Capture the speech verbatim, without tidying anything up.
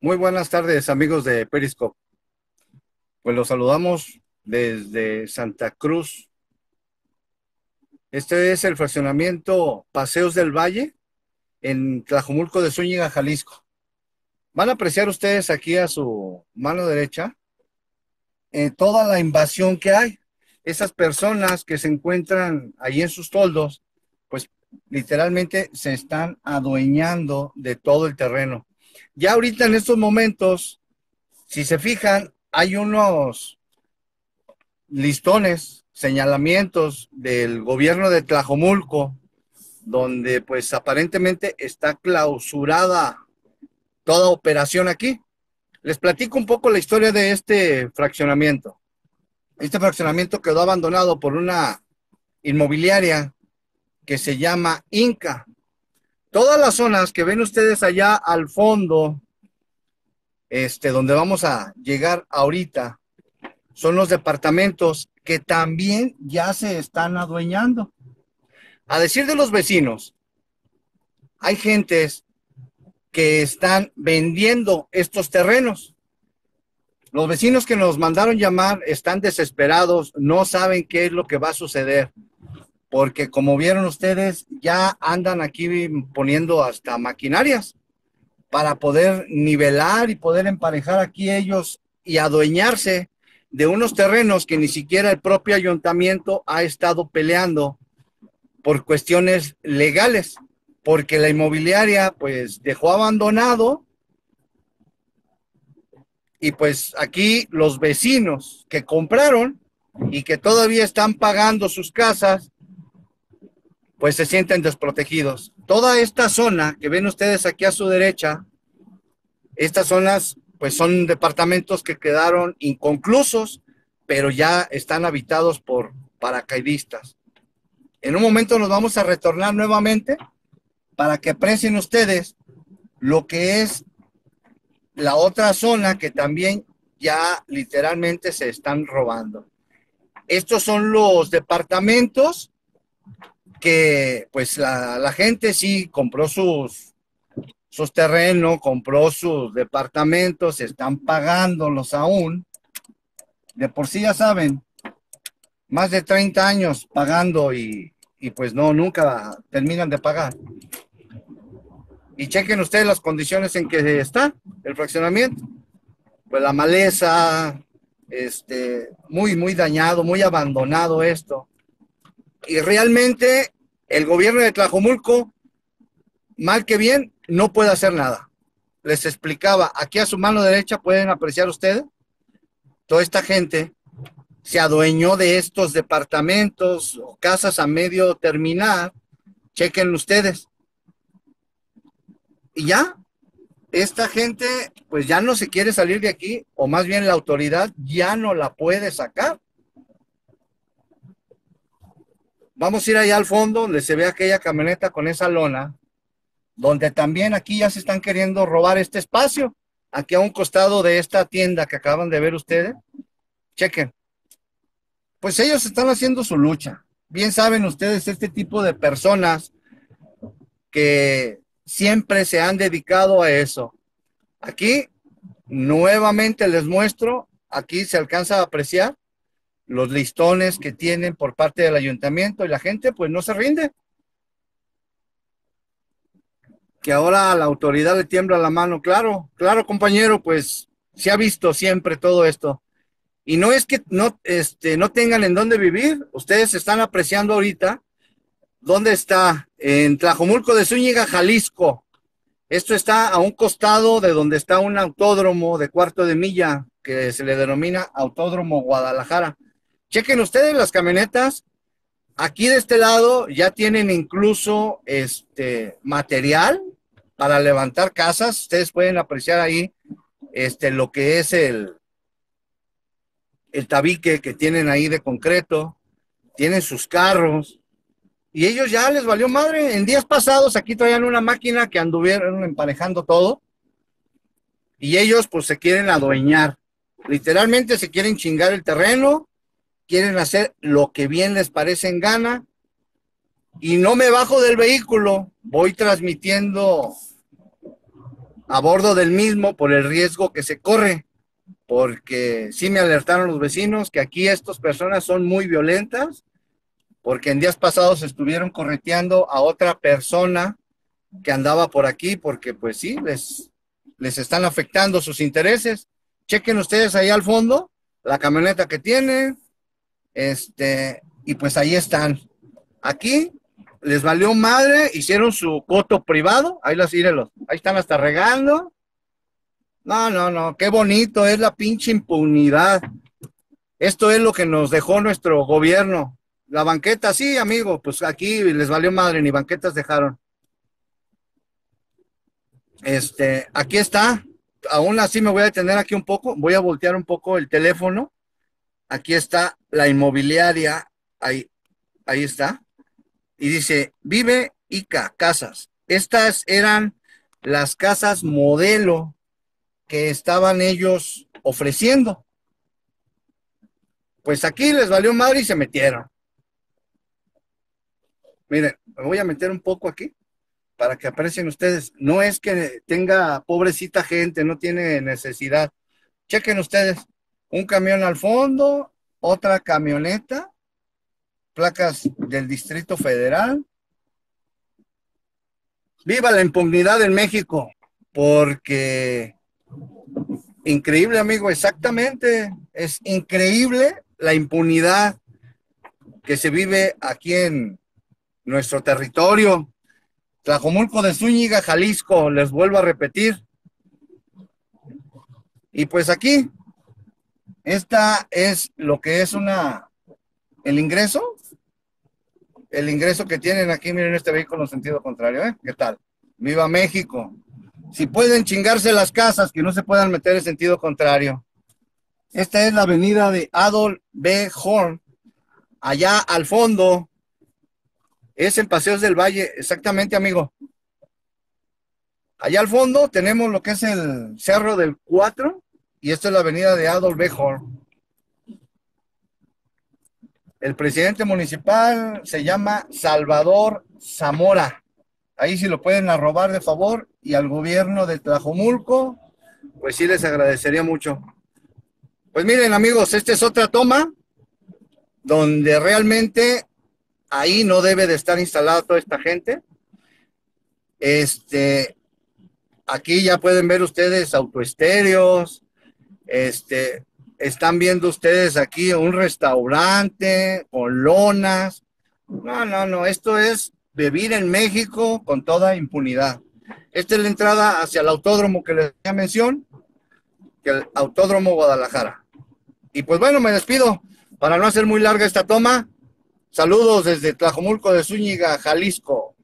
Muy buenas tardes, amigos de Periscope. Pues los saludamos desde Santa Cruz. Este es el fraccionamiento Paseos del Valle en Tlajomulco de Zúñiga, Jalisco. Van a apreciar ustedes aquí a su mano derecha eh, toda la invasión que hay. Esas personas que se encuentran ahí en sus toldos, pues literalmente se están adueñando de todo el terreno. Ya ahorita en estos momentos, si se fijan, hay unos listones, señalamientos del gobierno de Tlajomulco, donde pues aparentemente está clausurada toda operación aquí. Les platico un poco la historia de este fraccionamiento. Este fraccionamiento quedó abandonado por una inmobiliaria que se llama Inca. Todas las zonas que ven ustedes allá al fondo, este, donde vamos a llegar ahorita, son los departamentos que también ya se están adueñando. A decir de los vecinos, hay gentes que están vendiendo estos terrenos. Los vecinos que nos mandaron llamar están desesperados, no saben qué es lo que va a suceder. Porque como vieron ustedes, ya andan aquí poniendo hasta maquinarias para poder nivelar y poder emparejar aquí ellos y adueñarse de unos terrenos que ni siquiera el propio ayuntamiento ha estado peleando por cuestiones legales, porque la inmobiliaria pues dejó abandonado y pues aquí los vecinos que compraron y que todavía están pagando sus casas, pues se sienten desprotegidos. Toda esta zona que ven ustedes aquí a su derecha, estas zonas pues son departamentos que quedaron inconclusos, pero ya están habitados por paracaidistas. En un momento nos vamos a retornar nuevamente para que aprecien ustedes lo que es la otra zona que también ya literalmente se están robando. Estos son los departamentos que pues la, la gente sí compró sus, sus terrenos, compró sus departamentos, están pagándolos aún. De por sí ya saben, más de treinta años pagando y, y pues no, nunca terminan de pagar. Y chequen ustedes las condiciones en que está el fraccionamiento. Pues la maleza, este, muy, muy dañado, muy abandonado esto. Y realmente el gobierno de Tlajomulco, mal que bien, no puede hacer nada. Les explicaba, aquí a su mano derecha pueden apreciar ustedes, toda esta gente se adueñó de estos departamentos o casas a medio terminar, chequen ustedes. Y ya, esta gente pues ya no se quiere salir de aquí, o más bien la autoridad ya no la puede sacar. Vamos a ir allá al fondo donde se ve aquella camioneta con esa lona, donde también aquí ya se están queriendo robar este espacio, aquí a un costado de esta tienda que acaban de ver ustedes. Chequen. Pues ellos están haciendo su lucha. Bien saben ustedes este tipo de personas que siempre se han dedicado a eso. Aquí nuevamente les muestro, aquí se alcanza a apreciar los listones que tienen por parte del ayuntamiento y la gente pues no se rinde. Que ahora a la autoridad le tiembla la mano, claro, claro compañero, pues se ha visto siempre todo esto. Y no es que no, este, no tengan en dónde vivir, ustedes están apreciando ahorita dónde está, en Tlajomulco de Zúñiga, Jalisco. Esto está a un costado de donde está un autódromo de cuarto de milla que se le denomina Autódromo Guadalajara. Chequen ustedes las camionetas, aquí de este lado ya tienen incluso este material para levantar casas, ustedes pueden apreciar ahí este, lo que es el, el tabique que tienen ahí de concreto, tienen sus carros, y ellos ya les valió madre. En días pasados aquí traían una máquina que anduvieron emparejando todo, y ellos pues se quieren adueñar, literalmente se quieren chingar el terreno, quieren hacer lo que bien les parece en gana, y no me bajo del vehículo, voy transmitiendo a bordo del mismo por el riesgo que se corre, porque sí me alertaron los vecinos que aquí estas personas son muy violentas, porque en días pasados estuvieron correteando a otra persona que andaba por aquí, porque pues sí, les, les están afectando sus intereses. Chequen ustedes ahí al fondo la camioneta que tienen, este, y pues ahí están. Aquí les valió madre, hicieron su coto privado, ahí las írelos, ahí están hasta regando. No, no, no, qué bonito es la pinche impunidad. Esto es lo que nos dejó nuestro gobierno. La banqueta, sí, amigo, pues aquí les valió madre, ni banquetas dejaron. Este, aquí está, aún así me voy a detener aquí un poco, voy a voltear un poco el teléfono. Aquí está la inmobiliaria, ahí, ahí está. Y dice, vive Ica, casas. Estas eran las casas modelo que estaban ellos ofreciendo. Pues aquí les valió madre y se metieron. Miren, me voy a meter un poco aquí para que aprecien ustedes. No es que tenga pobrecita gente, no tiene necesidad. Chequen ustedes, un camión al fondo, otra camioneta, placas del Distrito Federal. ¡Viva la impunidad en México! Porque, increíble, amigo, exactamente, es increíble la impunidad que se vive aquí en nuestro territorio. Tlajomulco de Zúñiga, Jalisco, les vuelvo a repetir. Y pues aquí, esta es lo que es una, el ingreso, el ingreso que tienen aquí, miren este vehículo en sentido contrario, ¿eh? ¿Qué tal? ¡Viva México! Si pueden chingarse las casas, que no se puedan meter en sentido contrario. Esta es la avenida de Adolf B. Horn, allá al fondo. Es en Paseos del Valle, exactamente, amigo. Allá al fondo tenemos lo que es el Cerro del Cuatro, y esta es la avenida de Adolf B. Horn. El presidente municipal se llama Salvador Zamora. Ahí sí lo pueden arrobar de favor, y al gobierno de Tlajomulco, pues sí les agradecería mucho. Pues miren, amigos, esta es otra toma donde realmente... ahí no debe de estar instalada toda esta gente. Este, aquí ya pueden ver ustedes autoestéreos. Este, están viendo ustedes aquí un restaurante con lonas. No, no, no. Esto es vivir en México con toda impunidad. Esta es la entrada hacia el autódromo que les hacía mención, que el Autódromo Guadalajara. Y pues bueno, me despido para no hacer muy larga esta toma. Saludos desde Tlajomulco de Zúñiga, Jalisco.